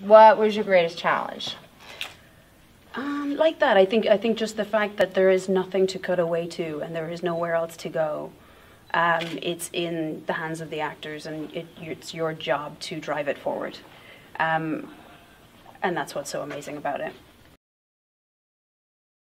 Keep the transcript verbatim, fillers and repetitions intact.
What was your greatest challenge? Um, like that, I think. I think just the fact that there is nothing to cut away to, and there is nowhere else to go. Um, it's in the hands of the actors, and it, it's your job to drive it forward. Um, and that's what's so amazing about it.